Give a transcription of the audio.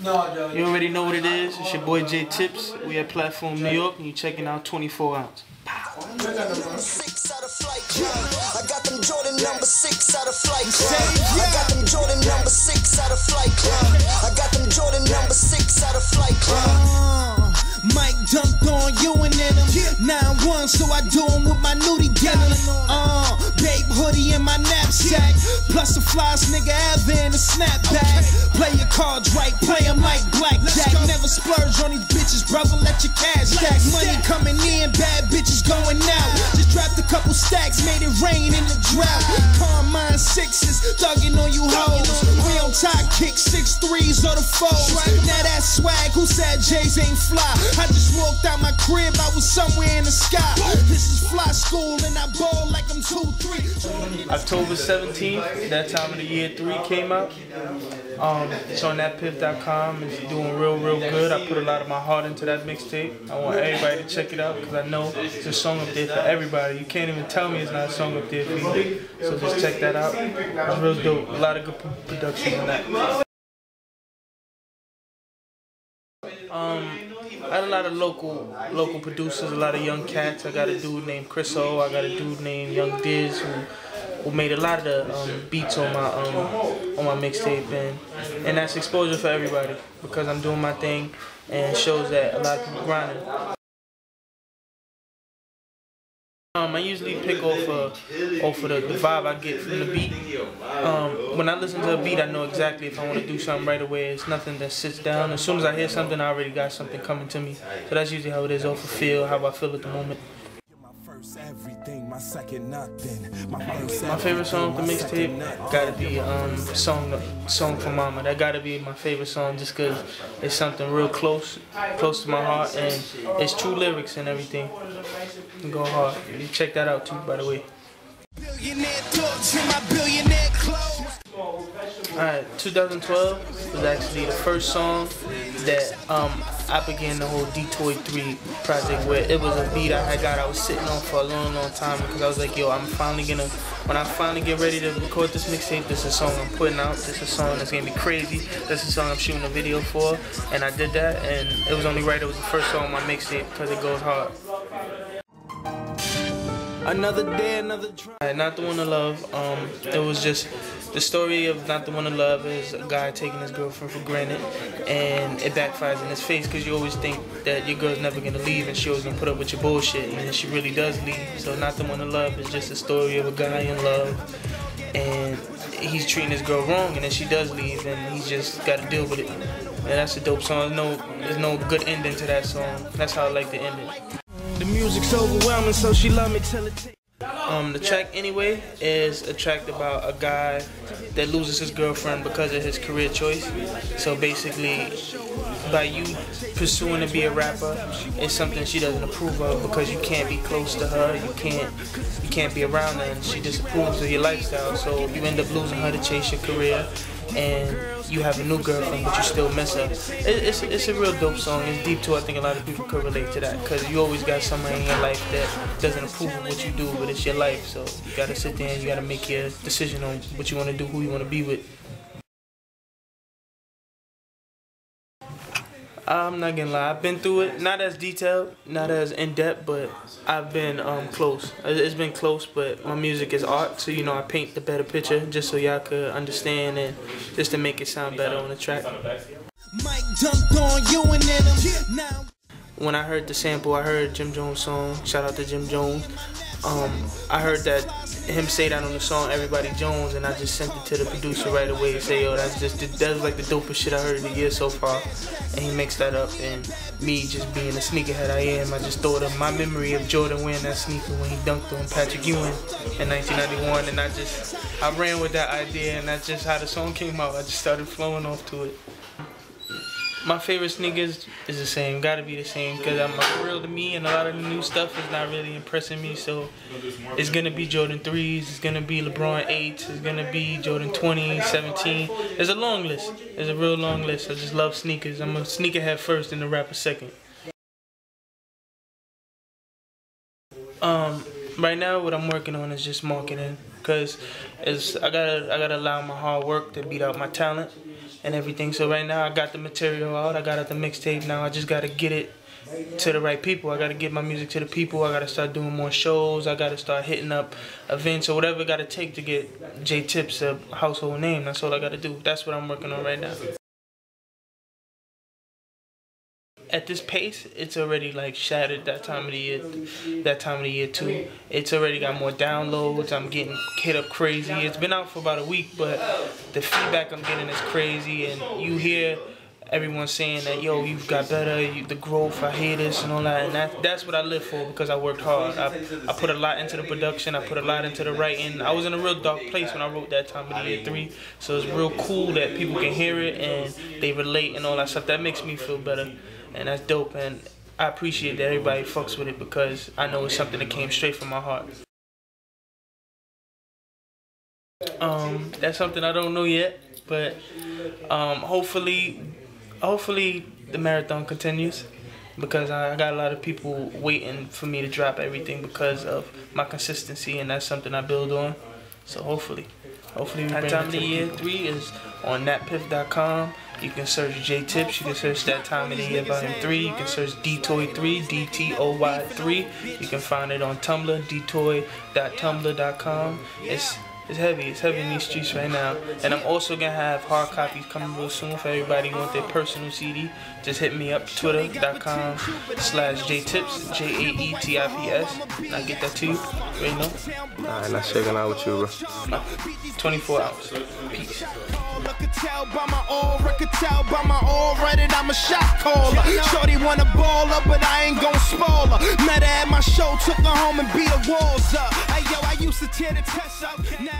No, you already know what it is. It's your boy Jae Tips. We at Platform New York, and you checking out 24 Ounce. Six out of flight club. I got them Jordan number 6 out of flight club. I got them Jordan number 6 out of flight club. I got them Jordan number 6 out of flight club. Mike dunked on Ewing in him. 9-1, so I do him with my nudie denim. Babe hoodie in my knapsack. Plus the flies nigga ever in a snapback. Play your cards right, play them like blackjack. Never splurge on these bitches, brother, let your cash stack. Money coming in, bad bitches going out. Just dropped a couple stacks, made it rain in the drought. Carmine sixes, thugging on you hoes. We on top kick, 6 3s or the 4s. Now that swag, who said Jays ain't fly? I just walked out my crib, I was somewhere in the sky. This is fly school and I ball like I'm 2-3. October 17th, That Time Of The Year 3 came out. It's on DatPiff.com. It's doing real good. I put a lot of my heart into that mixtape. I want everybody to check it out because I know it's a song up there for everybody. You can't even tell me it's not a song up there for you. So just check that out. It's real dope. A lot of good production on that. I had a lot of local producers, a lot of young cats. I got a dude named Chris O. I got a dude named Young Diz who made a lot of the beats on my mixtape, and that's exposure for everybody because I'm doing my thing and it shows that a lot of people grinding. I usually pick off of the vibe I get from the beat. When I listen to a beat, I know exactly if I want to do something right away. It's nothing that sits down. As soon as I hear something, I already got something coming to me. So that's usually how it is off of feel, how I feel at the moment. My favorite song for mixtape gotta be Song for Mama. That gotta be my favorite song just cause it's something real close to my heart and it's true lyrics and everything. You go hard. You check that out too, by the way. Alright, 2012 was actually the first song that I began the whole Detour 3 project where it was a beat I had got I was sitting on for a long time because I was like, yo, when I finally get ready to record this mixtape, this is a song I'm putting out, this is a song that's gonna be crazy, this is a song I'm shooting a video for, and I did that, and it was only right it was the first song on my mixtape because it goes hard. Another day, another try. Not the One to Love. It was just the story of Not the One to Love is a guy taking his girlfriend for granted, and it backfires in his face because you always think that your girl's never gonna leave and she always gonna put up with your bullshit, and then she really does leave. So Not the One to Love is just a story of a guy in love, and he's treating his girl wrong, and then she does leave, and he's just gotta deal with it. And that's a dope song. There's no good ending to that song. That's how I like the ending. The music's overwhelming, so she love me till it. The track Anyway is a track about a guy that loses his girlfriend because of his career choice. So basically, by you pursuing to be a rapper, it's something she doesn't approve of because you can't be close to her, you can't be around her, and she disapproves of your lifestyle. So you end up losing her to chase your career, and you have a new girlfriend, but you still mess up. It's a real dope song. It's deep too. I think a lot of people could relate to that because you always got somebody in your life that doesn't approve of what you do, but it's your life, so you gotta sit there and you gotta make your decision on what you wanna do, who you wanna be with. I'm not gonna lie, I've been through it, not as detailed, not as in-depth, but I've been close. It's been close, but my music is art, so you know I paint the better picture just so y'all could understand and just to make it sound better on the track. Mike dunked on Ewing in him. Now when I heard the sample, I heard Jim Jones' song, shout out to Jim Jones. I heard that him say that on the song Everybody Jones, and I just sent it to the producer right away and say, yo, that was like the dopest shit I heard of the year so far. And he mixed that up, and me just being the sneakerhead I am, I just thought of my memory of Jordan wearing that sneaker when he dunked on Patrick Ewing in 1991, and I ran with that idea, and that's just how the song came out. I just started flowing off to it. My favorite sneakers is the same, gotta be the same, because I'm a real to me and a lot of the new stuff is not really impressing me, so it's gonna be Jordan 3s, it's gonna be LeBron 8s, it's gonna be Jordan 20, 17. There's a long list, there's a real long list. I just love sneakers. I'm a sneakerhead first and a rapper second. Right now what I'm working on is just marketing, because I gotta allow my hard work to beat out my talent. and everything. So right now I got the material out. I got out the mixtape. Now I just gotta get it to the right people. I gotta get my music to the people. I gotta start doing more shows. I gotta start hitting up events or whatever it gotta take to get Jae Tips a household name. That's all I gotta do. That's what I'm working on right now. At this pace, it's already like shattered that time of the year, that time of the year too. It's already got more downloads. I'm getting hit up crazy. It's been out for about a week, but the feedback I'm getting is crazy. And you hear everyone saying that, yo, you've got better, the growth, I hear this and all that. And that's what I live for, because I worked hard. I put a lot into the production. I put a lot into the writing. I was in a real dark place when I wrote That Time of the Year 3. So it's real cool that people can hear it and they relate and all that stuff. That makes me feel better. And that's dope, and I appreciate that everybody fucks with it, because I know it's something that came straight from my heart. That's something I don't know yet, but hopefully the marathon continues, because I got a lot of people waiting for me to drop everything because of my consistency, and that's something I build on. So hopefully we bring it to the people. That Time of the Year 3 is on DatPiff.com. You can search Jae Tips, you can search That Time of the Year Volume 3, you can search Detoy 3, D-T-O-Y 3. You can find it on Tumblr, detoy.tumblr.com. It's heavy in these streets right now. And I'm also going to have hard copies coming real soon for everybody who wants their personal CD. Just hit me up, twitter.com/JaeTips, J-A-E-T-I-P-S, and I'll get that to you right now. Nah, I'm not checking out with you, bro. 24 hours. Peace. I could tell by my aura, I'm a shot caller. Shorty wanna baller, but I ain't gon' spoil her. Met her at my show, took her home and beat the walls up. Hey yo, I used to tear the test up. Now